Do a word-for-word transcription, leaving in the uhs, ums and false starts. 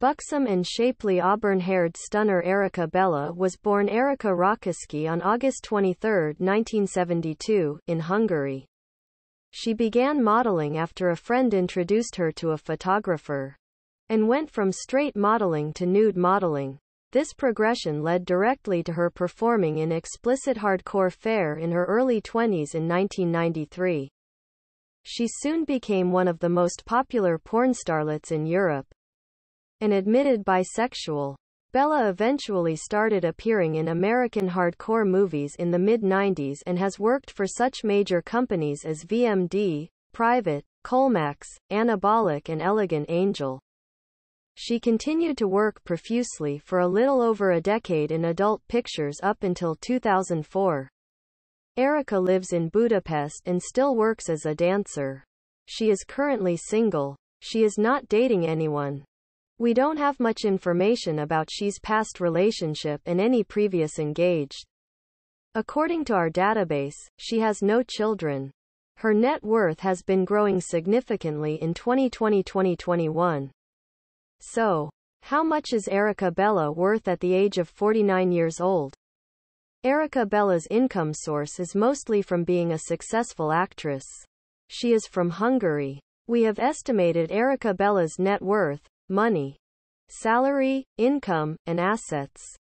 Buxom and shapely auburn-haired stunner Erika Bella was born Erika Rokoski on August twenty-third, nineteen seventy-two, in Hungary. She began modeling after a friend introduced her to a photographer, and went from straight modeling to nude modeling. This progression led directly to her performing in explicit hardcore fare in her early twenties in nineteen ninety-three. She soon became one of the most popular porn starlets in Europe, and admitted bisexual. Bella eventually started appearing in American hardcore movies in the mid nineties and has worked for such major companies as V M D, Private, Colmax, Anabolic and Elegant Angel. She continued to work profusely for a little over a decade in adult pictures up until two thousand four. Erika lives in Budapest and still works as a dancer. She is currently single. She is not dating anyone. We don't have much information about she's past relationship and any previous engaged. According to our database, she has no children. Her net worth has been growing significantly in twenty twenty to twenty twenty-one. So, how much is Erika Bella worth at the age of forty-nine years old? Erika Bella's income source is mostly from being a successful actress. She is from Hungary. We have estimated Erika Bella's net worth, money, salary, income, and assets.